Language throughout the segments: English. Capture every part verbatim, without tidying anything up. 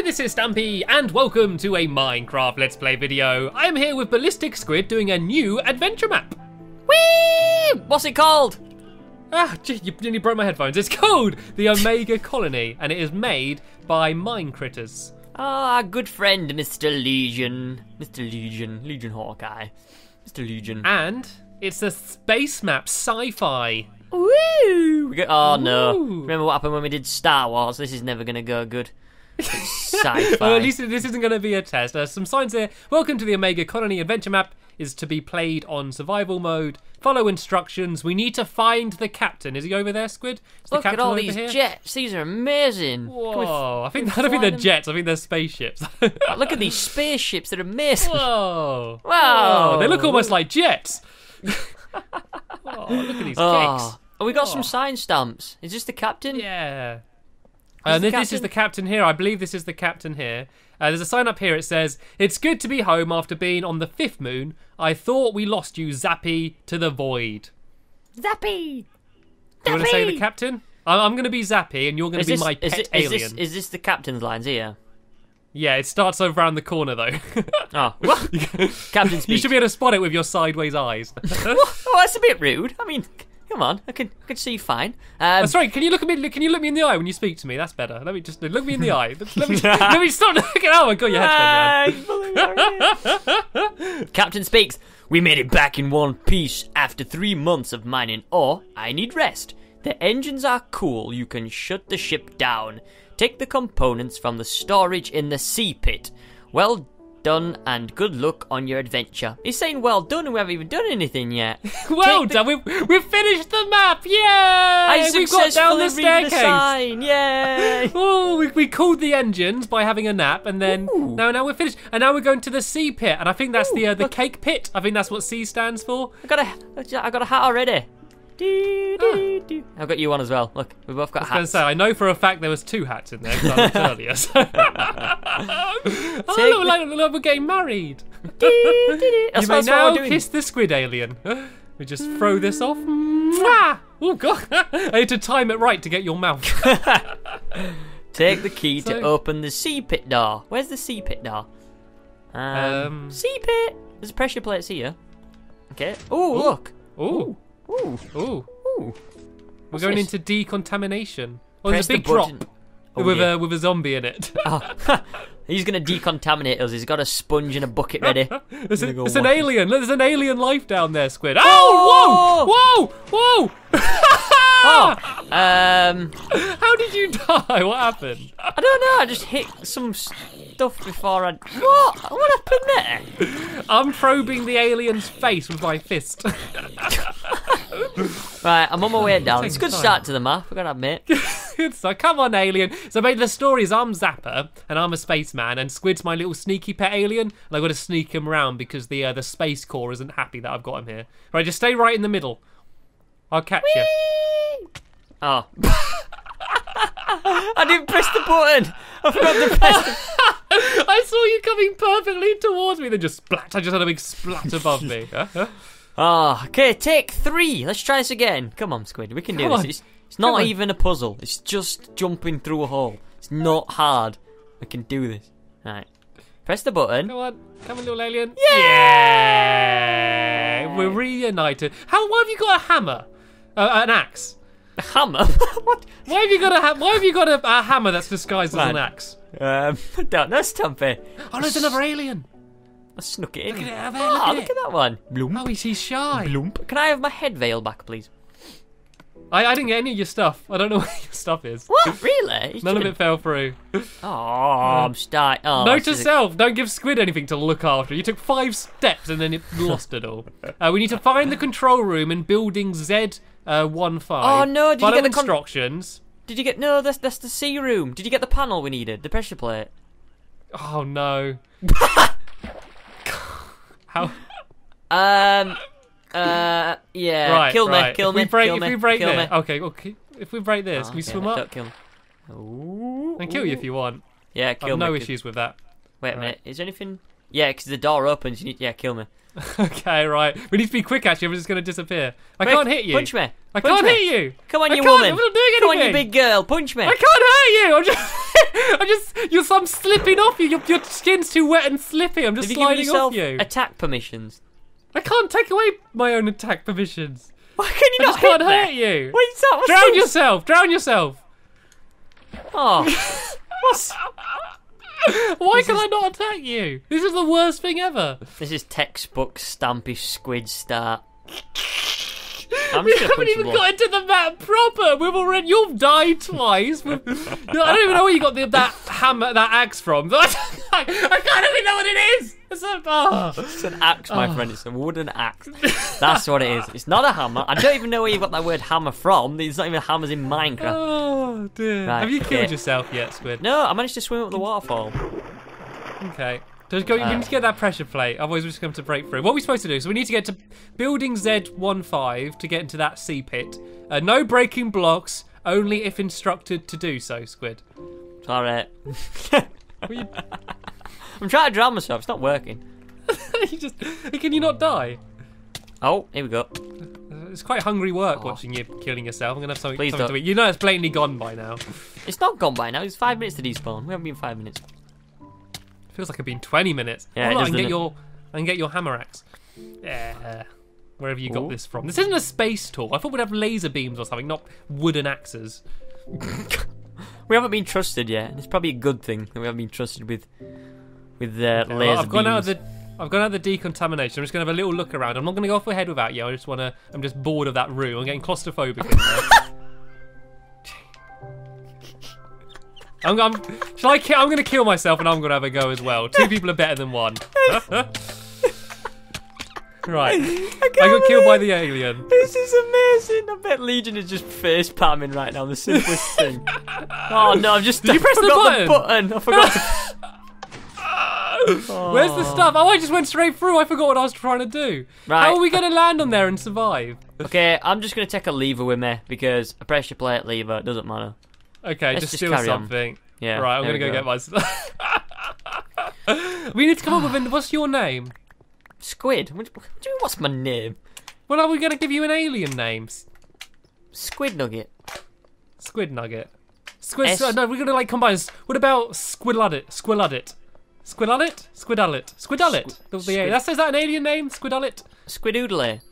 Hello, this is Stampy, and welcome to a Minecraft Let's Play video. I'm here with Ballistic Squid doing a new adventure map. Whee! What's it called? Ah, gee, you nearly broke my headphones. It's called the Omega Colony, and it is made by Minecritters. Ah, our good friend, Mister Legion. Mister Legion. Legion Hawkeye. Mister Legion. And it's a space map, sci-fi. Woo! We go, oh, Woo. No. Remember what happened when we did Star Wars? This is never going to go good. Sci-fi. Well, at least this isn't going to be a test. There's some signs there. Welcome to the Omega Colony. Adventure map is to be played on survival mode. Follow instructions. We need to find the captain. Is he over there, Squid? Is Look the at all these here? jets. These are amazing. Whoa. I think that'll be the jets. I think they're spaceships. Look at these spaceships. They're amazing. Whoa. Wow. They look almost like jets. Oh, look at these oh. cakes. Oh, we got oh. some sign stamps. Is this the captain? Yeah. Uh, and this captain? is the captain here. I believe this is the captain here. Uh, there's a sign up here. It says, "It's good to be home after being on the fifth moon. I thought we lost you, Zappy, to the void." Zappy! Zappy! You want to say the captain? I'm, I'm going to be Zappy, and you're going to be this, my pet is it, alien. Is this, is this the captain's lines here? Yeah, it starts over around the corner, though. Oh, what? Captain speak. You should be able to spot it with your sideways eyes. Oh, that's a bit rude. I mean... Come on, I can I can see you fine. Um, oh, sorry, can you look at me? Can you look me in the eye when you speak to me? That's better. Let me just look me in the eye. Let me, let me stop looking. Oh my God, your head's gone. Captain speaks. "We made it back in one piece after three months of mining ore. I need rest. The engines are cool. You can shut the ship down. Take the components from the storage in the sea pit. Well done and good luck on your adventure." He's saying well done and we haven't even done anything yet. Well done, we've, we've finished the map, yay! I successfully we've got down the staircase. The sign. Yay! Oh, we, we cooled the engines by having a nap and then, Ooh. now now we're finished. And now we're going to the sea pit and I think that's Ooh, the uh, the look. cake pit. I think that's what C stands for. I got a, I got a hat already. Do, do, ah. do. I've got you one as well. Look, we've both got I hats. I was going to say, I know for a fact there was two hats in there because I looked earlier. So. oh, look, like, look, we're getting married. do, do, do. You may now kiss the squid alien. We just throw this off. Oh, God. I had to time it right to get your mouth. Take the key so. to open the sea pit door. Where's the sea pit door? Um, um, sea pit. There's pressure plates here. Okay. Oh, look. Oh. Ooh. Ooh. Ooh. We're going this? into decontamination. Oh, Press there's a big the drop oh, with, yeah. a, with a zombie in it. Oh. He's going to decontaminate us. He's got a sponge and a bucket ready. It's an, go it's an alien. Look, there's an alien life down there, Squid. Oh, whoa! Whoa! Whoa! oh, um, How did you die? What happened? I don't know. I just hit some stuff before I... What? What happened there? I'm probing the alien's face with my fist. Right, I'm on my way down. It's a good start to the map, I've got to admit. So, come on, alien. So, mate, the story is I'm Zapper, and I'm a spaceman, and Squid's my little sneaky pet alien, and I've got to sneak him around because the uh, the space corps isn't happy that I've got him here. Right, just stay right in the middle. I'll catch Whee! you. Oh. I didn't press the button. I forgot to press the button. I saw you coming perfectly towards me, then just splat. I just had a big splat above me. Ah, oh, okay, take three. Let's try this again. Come on, Squid. We can Come do this. It's, it's not on. even a puzzle. It's just jumping through a hole. It's not hard. We can do this. All right. Press the button. Come on. Come on, little alien. Yeah! yeah! We're reunited. How? Why have you got a hammer? Uh, an axe? A hammer? What? Why have you got a ha Why have you got a, a hammer that's disguised Man. as an axe? Um, don't know, Stampy. Oh, there's another alien. I snuck it in. Look at, it, it, oh, look, look at that one. Bloomp. Oh, he's, he's shy. Bloomp. Can I have my head veil back, please? I, I didn't get any of your stuff. I don't know where your stuff is. What? Really? You None shouldn't... of it fell through. Oh, I'm starting. Oh, Note to self, a... don't give Squid anything to look after. You took five steps and then it lost it all. Uh, we need to find the control room in building Z one five. Uh, oh, no. Did Follow you get the instructions? Did you get... No, that's, that's the C room. Did you get the panel we needed? The pressure plate? Oh, no. How? Um. Uh. Yeah. Right, kill me. Right. Kill me. If we break, kill if me, we break kill this, me. okay. Okay. If we break this, oh, can we swim it. up? Don't kill me. Ooh, and kill you if you want. Yeah. Kill I've me. No issues with that. Wait a right. minute. Is there anything? Yeah, because the door opens. You need. Yeah. Kill me. Okay. Right. We need to be quick. Actually, everyone's going to disappear. I Wait, can't hit you. Punch me. I punch can't me. hit you. Come on, you woman. I'm not doing anything. Come on, you big girl. Punch me. I can't hurt you. I'm just. I just, you're, I'm slipping off you. Your, your skin's too wet and slippy. I'm just Have sliding you off you. Attack permissions. I can't take away my own attack permissions. Why can you I not? I can't that? hurt you. What is that? What's drown this? yourself. Drown yourself. Oh. What's... Why this can is... I not attack you? This is the worst thing ever. This is textbook Stampy Squid start. I'm we haven't even got off. into the map proper. We've already. You've died twice. We've, I don't even know where you got the, that hammer, that axe from. I, I can't even know what it is. It's, a, oh. it's an axe, my oh. friend. It's a wooden axe. That's what it is. It's not a hammer. I don't even know where you got that word hammer from. There's not even hammers in Minecraft. Oh dear. Right, Have you okay. killed yourself yet, Squid? No, I managed to swim up the waterfall. Okay. Just go, you um, need to get that pressure plate, otherwise we're just going to break through. What are we supposed to do? So we need to get to building Z fifteen to get into that sea pit. Uh, no breaking blocks, only if instructed to do so, Squid. Sorry. you... I'm trying to drown myself, it's not working. you just, can you not die? Oh, here we go. It's quite hungry work oh. watching you killing yourself. I'm going to have something, Please something to eat. You know it's blatantly gone by now. It's not gone by now, it's five minutes to despawn. We haven't been five minutes. Feels like I've been twenty minutes. Yeah, oh, I can get it? your, I can get your hammer axe. Yeah, wherever you Ooh. got this from. This isn't a space tool. I thought we'd have laser beams or something, not wooden axes. We haven't been trusted yet. It's probably a good thing that we haven't been trusted with, with uh, okay, laser well, I've beams. Gone out of the, I've gone out of the decontamination. I'm just gonna have a little look around. I'm not gonna go off my head without you. I just wanna. I'm just bored of that room. I'm getting claustrophobic. in I'm, I'm, shall I kill, I'm gonna kill myself and I'm gonna have a go as well. Two people are better than one. Right. I, I got killed by the alien. This is amazing. I bet Legion is just face palming right now, the simplest thing. Oh no, I've just Did you press the button? the button. I forgot to... oh. Where's the stuff? Oh, I just went straight through. I forgot what I was trying to do. Right. How are we gonna land on there and survive? Okay, I'm just gonna take a lever with me because a pressure plate lever, it doesn't matter. Okay, Let's just steal something. On. Yeah. Right, I'm gonna go, go get my stuff. We need to come up with an, what's your name? Squid. What do you mean, what's my name? Well, are we gonna give you an alien name? Squid Nugget. Squid Nugget. Squid. S no, we're gonna like combine. What about Squidullet? Squidullet. Squidullet. Squidullet. Squidullet. Squid that says that an alien name? Squidullet. Squiddoodly.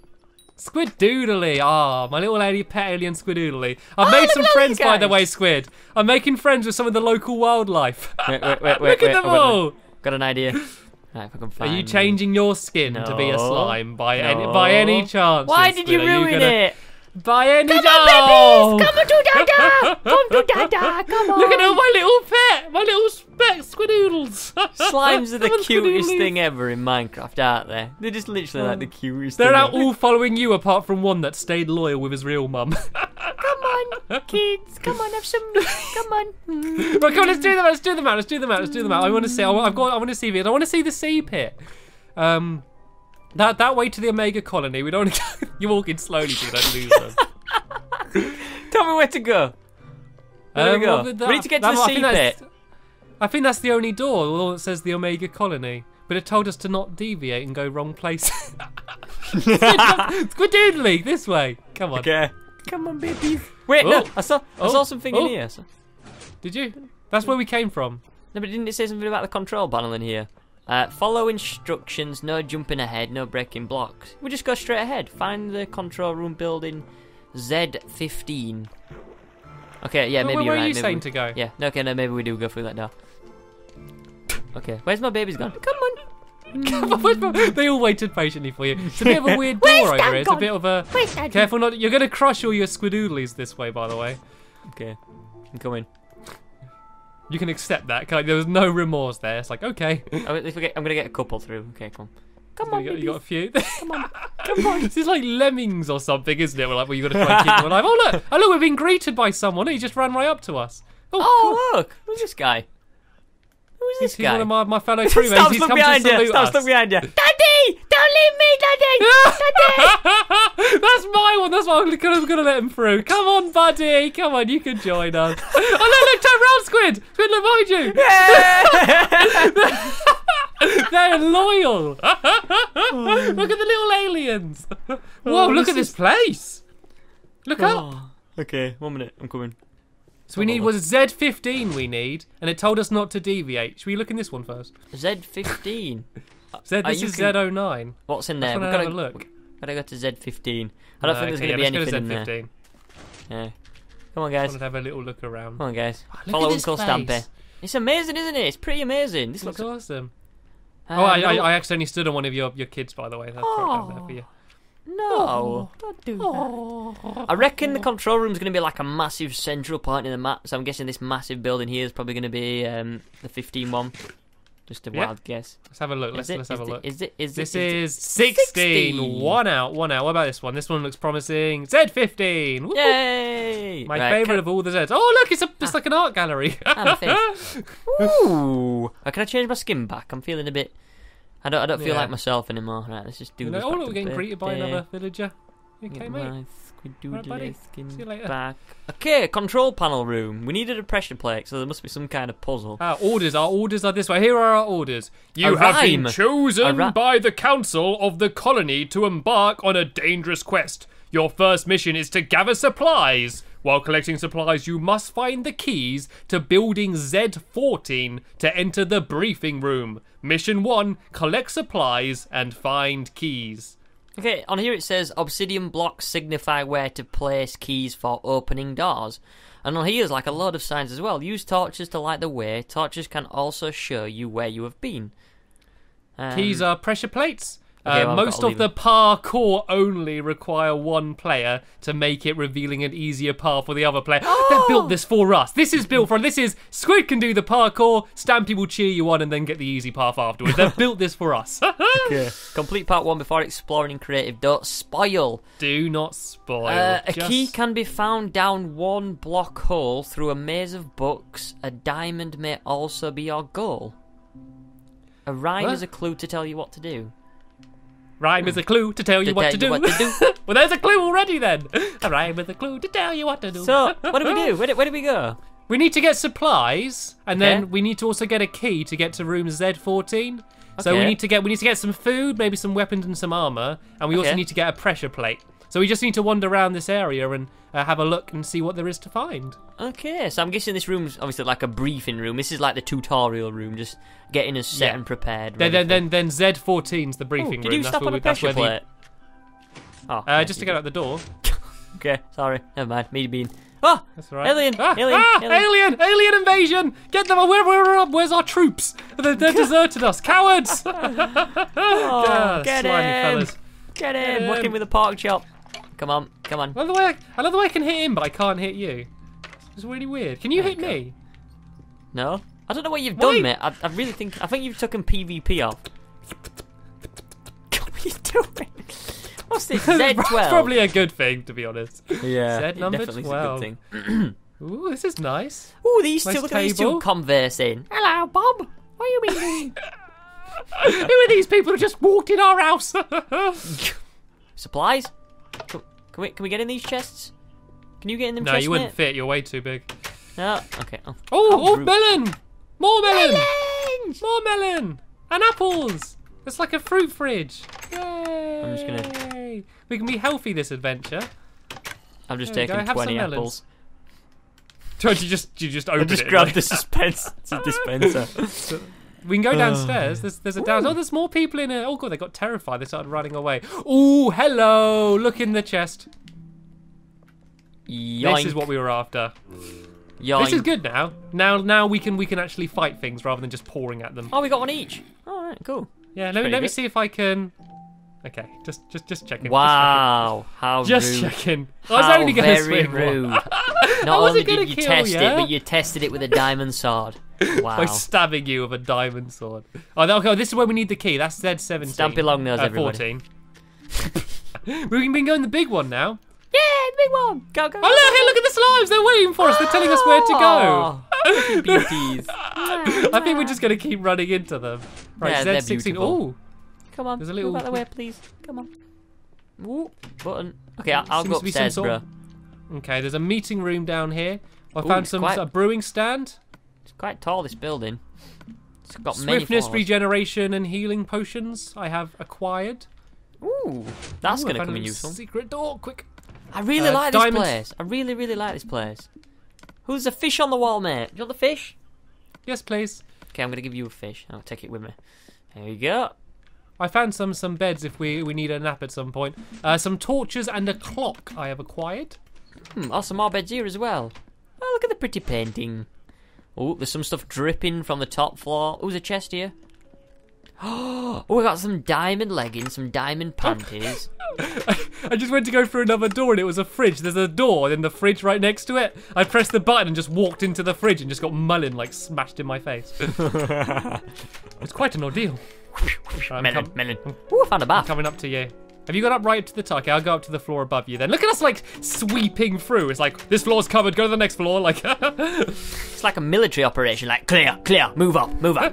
Squiddoodly, ah, oh, my little lady pet alien Squiddoodly. I've made oh, some friends, by the way, Squid. I'm making friends with some of the local wildlife. Wait, wait, wait, wait. Look wait, at them wait, all. Got an idea. Right, if I can find Are you changing your skin no. to be a slime by no. any, by any chance? Why did you ruin you it? By any chance? Come on, babies! Come to Dada! Come to Dada! Come on! Look at all my little pet, my little speck Squiddoodles. Slimes are the cutest thing ever in Minecraft, aren't they? They're just literally oh. like the cutest. They're thing out ever. all following you, apart from one that stayed loyal with his real mum. Come on, kids! Come on, have some. Come on. Right, come on, let's do them out. Let's do them out. Let's do them out. Let's do them out. I want to see. I've got. I want to see it. I want to see the sea pit. Um. That that way to the Omega Colony. We don't want to go. You're walking slowly, dude. Don't lose us. Tell me where to go. Where um, we go? Well, that, we need to get to that, the sea pit. I think that's the only door, although it says the Omega Colony. But it told us to not deviate and go wrong place. Squiddoodly, this way. Come on. Okay. Come on, baby. Wait, oh. no. I saw. I oh. saw something oh. in here. So. Did you? That's where we came from. No, but didn't it say something about the control panel in here? Uh, follow instructions, no jumping ahead, no breaking blocks. We just go straight ahead. Find the control room building Z fifteen. Okay, yeah, maybe well, you're right. Where are you maybe saying we, to go? Yeah, no, okay, no, maybe we do go through that now. Okay, where's my baby's gone? Come on. Come on. They all waited patiently for you. It's a bit of a weird door over here. It's a bit of a... Careful not... You're going to crush all your Squiddoodlies this way, by the way. Okay, I'm coming. You can accept that. Like, there was no remorse there. It's like, okay. I'm gonna get a couple through. Okay, come on. Come on, you got, you got a few. Come on, come on. This is like lemmings or something, isn't it? We're like, well, you got to try and keep them alive. Oh look, oh look, we've been greeted by someone. He just ran right up to us. Oh, oh cool. Look, who's this guy? Who's this He's guy? He's one of my, my fellow crewmates. He's come behind to salute us. Stop behind you. Daddy, don't leave me, Daddy. Daddy. That's my one. That's why I'm gonna, I'm gonna let him through. Come on, buddy. Come on, you can join us. Oh no, look, turn round, Squid. Squid, look behind you. Yeah. They're loyal. Look at the little aliens. Whoa, oh, look this at this is... place. Look oh. up. Okay, one minute. I'm coming. So we need, was it Z fifteen we need? And it told us not to deviate. Should we look in this one first? Z fifteen? Z, this is Z oh nine. What's in there? We've got to look. We've got to go to Z fifteen. I don't think there's going to be anything in there. Yeah. Come on, guys. I want to have a little look around. Come on, guys. Follow Uncle Stampy. It's amazing, isn't it? It's pretty amazing. This looks awesome. Oh, I accidentally stood on one of your your kids, by the way. Oh. No, oh, don't do oh. that. I reckon the control room's going to be like a massive central point in the map, so I'm guessing this massive building here is probably going to be um, the fifteen one. Just a yeah. wild guess. Let's have a look. Let's, it, let's have a look. It, is it, is this it, is, is sixteen. sixteen. One out, one out. What about this one? This one looks promising. Z fifteen. Woo-hoo. Yay! My right, favourite of all the Zs. Oh, look, it's a, it's ah. like an art gallery. Ooh. Oh, can I change my skin back? I'm feeling a bit... I don't, I don't feel yeah. like myself anymore. Right, let's just do you know, this. Oh, look, we're getting greeted by another villager. Okay, yeah, mate. Squiddoodly right, skin See you later. Back. Okay, control panel room. We needed a pressure plate, so there must be some kind of puzzle. Our orders, our orders are this way. Here are our orders. You a have rhyme. been chosen by the council of the colony to embark on a dangerous quest. Your first mission is to gather supplies. While collecting supplies, you must find the keys to building Z fourteen to enter the briefing room. Mission one, collect supplies and find keys. Okay, on here it says obsidian blocks signify where to place keys for opening doors. And on here is like a load of signs as well. Use torches to light the way. Torches can also show you where you have been. Um, keys are pressure plates. Okay, well, uh, most of the parkour only require one player to make it revealing an easier path for the other player. Oh! They've built this for us. This is built for this is Squid can do the parkour, Stampy will cheer you on and then get the easy path afterwards. They've built this for us. Okay. Complete part one before exploring and creative. Don't spoil. Do not spoil. Uh, Just... A key can be found down one block hole through a maze of books. A diamond may also be your goal. A rhyme what? is a clue to tell you what to do. Rhyme is a clue to tell you, to what, tell to you what to do. Well, there's a clue already then. A rhyme is a clue to tell you what to do. So, what do we do? Where do, where do we go? We need to get supplies, and okay. then we need to also get a key to get to room Z fourteen. So okay. we need to get we need to get some food, maybe some weapons and some armor, and we okay. also need to get a pressure plate. So we just need to wander around this area and uh, have a look and see what there is to find. Okay, so I'm guessing this room's obviously like a briefing room. This is like the tutorial room, just getting us set yeah. and prepared. Then, then, then, then Z fourteen's the briefing oh, did room. Did you that's stop on we, a pressure plate? The... Oh, uh, just to get out the door. Okay, sorry, never mind. Me being oh, that's right. Alien, ah, alien, ah, alien, alien, alien invasion! Get them! Where, where, where, where's our troops? They're, they're deserted us, cowards! Oh, God, get slimy in. fellas. Get in! Get Working with a pork chop. Come on, come on. I love, the way I, I love the way I can hit him, but I can't hit you. It's really weird. Can you there hit you me? No. I don't know what you've Why? done, mate. I, I really think... I think you've taken PvP off. What are you doing? What's this? Z twelve? It's probably a good thing, to be honest. Yeah. Z number definitely twelve. Definitely a good thing. Ooh, this is nice. Ooh, these nice two. Look at these two conversing. Hello, Bob. What do you mean? Who are these people who just walked in our house? Supplies? Can we can we get in these chests? Can you get in them? No, chests, you wouldn't mate? fit. You're way too big. No. Okay. Oh, oh, oh melon! More melon! Melons! More melon! And apples! It's like a fruit fridge. Yay! I'm just gonna. We can be healthy this adventure. I'm just there taking twenty apples. You just you just open I just it. Just grab the suspense the dispenser. We can go downstairs. There's, there's a down. Ooh. Oh, there's more people in here. Oh god, they got terrified. They started running away. Oh, hello! Look in the chest. Yoink. This is what we were after. Yoink. This is good now. Now, now we can we can actually fight things rather than just pouring at them. Oh, we got one each. All right, cool. Yeah, let That's me let good. me see if I can. Okay, just just just checking. Wow, just checking. how just rude. checking. How I was only going to swing rude. One. Not only did you kill, test yeah? it, but you tested it with a diamond sword. Wow. By stabbing you with a diamond sword. Oh, okay, this is where we need the key. That's Z seventeen. Stampy long nose, uh, everybody. fourteen. We've been going the big one now. Yeah, the big one. Go, go, go. Oh, look, here, look at the slimes. They're waiting for us. Oh, they're telling us where to go. Oh, beauties. I think we're just going to keep running into them. Right, yeah, Z sixteen. Oh. Come on. There's a little... Move out the way, please. Come on. Ooh, button. Okay, I'll, I'll go upstairs, bro. Sort of... Okay, there's a meeting room down here. I Ooh, found some quite... a brewing stand. It's quite tall, this building. It's got Swiftness, many regeneration, and healing potions I have acquired. Ooh, that's going to come in useful. Secret door, quick. I really uh, like diamonds. this place. I really, really like this place. Who's the fish on the wall, mate? Do you want the fish? Yes, please. Okay, I'm gonna give you a fish. I'll take it with me. There we go. I found some some beds if we we need a nap at some point. Uh, some torches and a clock I have acquired. Hmm, also more beds here as well. Oh, look at the pretty painting. Oh, there's some stuff dripping from the top floor. Oh, there's a chest here. Oh, we got some diamond leggings, some diamond panties. I just went to go through another door and it was a fridge. There's a door and the fridge right next to it. I pressed the button and just walked into the fridge and just got melon like smashed in my face. It's quite an ordeal. I'm melon, melon. Ooh, found a bath. I'm coming up to you. Have you got up right to the top? Okay, I'll go up to the floor above you then. Look at us like sweeping through. It's like, this floor's covered, go to the next floor. Like, it's like a military operation, like clear, clear, move up, move up.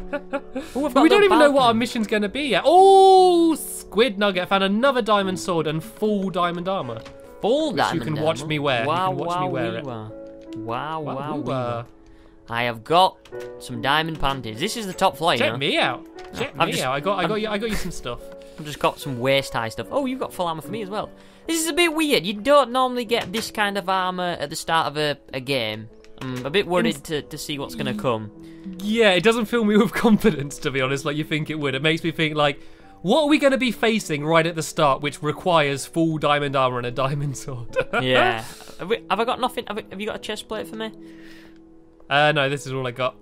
Ooh, we don't even know what our mission's gonna be yet. Oh, Squid Nugget found another diamond sword and full diamond armor. Full diamond armor? You can watch me wear. Wow, wow, wow, wow, wow. I have got some diamond panties. This is the top floor, you know. Check me out. Check me out. I got, I got you, I got you some stuff. I've just got some waist-high stuff. Oh, you've got full armour for me as well. This is a bit weird. You don't normally get this kind of armour at the start of a, a game. I'm a bit worried to, to see what's going to come. Yeah, it doesn't fill me with confidence, to be honest, like you think it would. It makes me think, like, what are we going to be facing right at the start, which requires full diamond armour and a diamond sword? Yeah. Have, we, have I got nothing? Have, we, have you got a chest plate for me? Uh, no, this is all I got.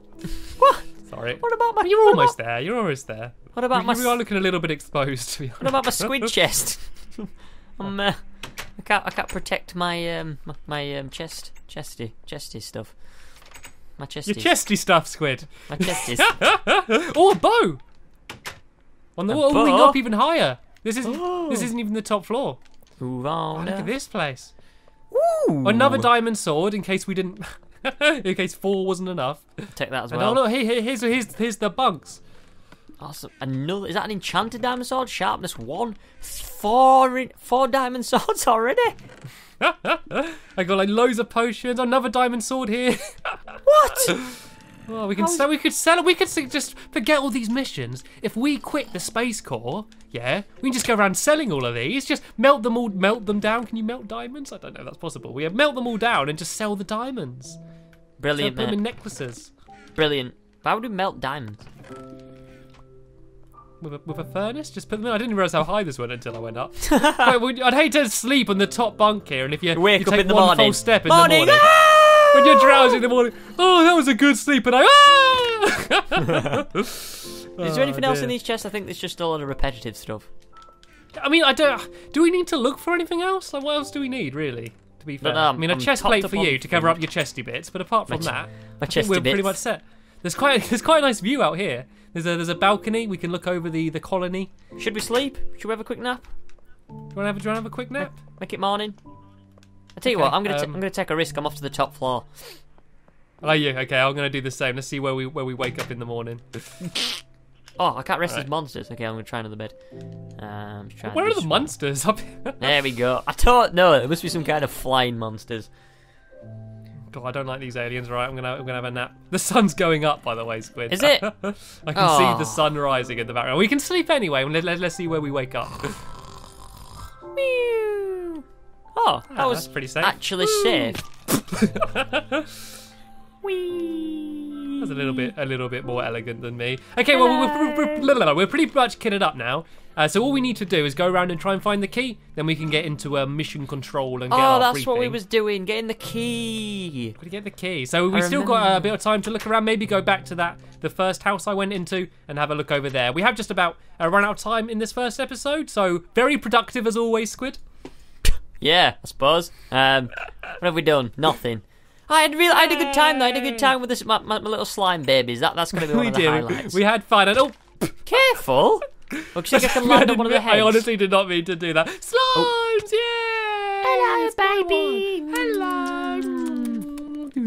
What? Sorry. What about my... You're almost about... there. You're almost there. What about we, my... We are looking a little bit exposed, to be honest. What about my squid chest? I'm, uh, I can't, I can't protect my, um, my, my um, chest, chesty, chesty stuff. My chesty. Your chesty stuff, Squid. My chesty. Oh, a bow! On the wall, moving up even higher. This isn't, oh. this isn't even the top floor. Ooh, oh, look at this place. Ooh. Another diamond sword, in case we didn't... in case four wasn't enough. Take that as well. And, oh, look, here, here, here's, here's, here's the bunks. Awesome. Another, is that an enchanted diamond sword? Sharpness one. Four, in, four diamond swords already. I got like loads of potions. Another diamond sword here. What? Well, we can sell. We could sell. We could just forget all these missions. If we quit the Space Corps, yeah, we can just go around selling all of these. Just melt them all. Melt them down. Can you melt diamonds? I don't know if that's possible. We melt them all down and just sell the diamonds. Brilliant. Sell them in necklaces. Brilliant. Why would we melt diamonds? With a, with a furnace? Just put them in. I didn't realise how high this went until I went up. I'd hate to sleep on the top bunk here, and if you, Wake you take up in the one morning. full step in morning. the morning, ah! when you're drowsy in the morning, oh, that was a good sleep, and I. Ah! Is there anything oh, else in these chests? I think there's just a lot of repetitive stuff. I mean, I don't. Do we need to look for anything else? Like, what else do we need, really? To be fair, no, no, I mean, I'm a chest plate for you to cover up your chesty bits, but apart from my that, my chesty we're bits. pretty much set. There's quite there's quite a nice view out here. There's a there's a balcony. We can look over the the colony. Should we sleep? Should we have a quick nap? Do you want to have a, do you want to have a quick nap? Make it morning. I tell you okay, what, I'm gonna um, I'm gonna take a risk. I'm off to the top floor. Oh, you? Okay, I'm gonna do the same. Let's see where we where we wake up in the morning. Oh, I can't rest these right. monsters. Okay, I'm gonna try another bed. Um, trying where are the strong. monsters up here? There we go. I don't know. There must be some kind of flying monsters. God, I don't like these aliens. Right, I'm gonna, I'm gonna have a nap. The sun's going up, by the way, Squid. Is it? I can oh. see the sun rising in the background. We can sleep anyway. Let, let, let's see where we wake up. Meow. Oh, that ah, was pretty safe. Actually safe. Wee. That's a little bit, a little bit more elegant than me. Okay, well, we're, we're, we're pretty much kitted up now. Uh, so all we need to do is go around and try and find the key. Then we can get into uh, mission control and get oh, our that's briefing. what we was doing, getting the key. Got to get the key. So we've still got uh, a bit of time to look around. Maybe go back to that the first house I went into and have a look over there. We have just about uh, run out of time in this first episode. So very productive as always, Squid. Yeah, I suppose. Um, what have we done? Nothing. I had really, I had a good time though. I had a good time with this, my, my, my little slime babies. That that's going to be one we of the did. highlights. We had fun. And, oh, careful. Look, she can land on one of the heads. I honestly did not mean to do that. Slimes, oh. yeah! Hello, baby! Hello!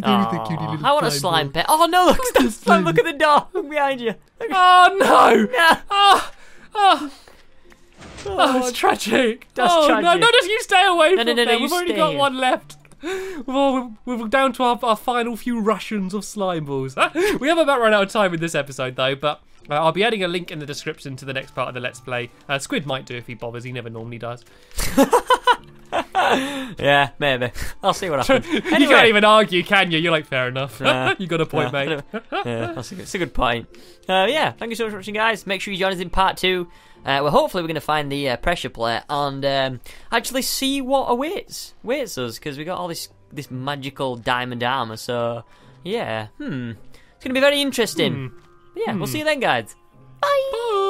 Oh, I want a slime pet. Oh no, look, stop, stop, look at the door! Look behind you! Look. Oh no! Yeah. Oh, oh. Oh, oh, it's tragic! That's oh, tragic. No, no, just you stay away no, from no, no, no, them. We've only got here. one left. Well, we're, we're down to our, our final few rations of slime balls. We have about run out of time in this episode though, but Uh, I'll be adding a link in the description to the next part of the Let's Play. Uh, Squid might do if he bothers. He never normally does. Yeah, maybe. I'll see what happens. Anyway. You can't even argue, can you? You're like, fair enough. Uh, you got a point, yeah, mate. Yeah, that's a good, that's a good point. Uh, yeah, thank you so much for watching, guys. Make sure you join us in part two. Uh, well, hopefully we're going to find the uh, pressure plate and um, actually see what awaits awaits us, because we got all this this magical diamond armor. So yeah, hmm, it's going to be very interesting. Hmm. Yeah, hmm. We'll see you then, guys. Bye. Bye.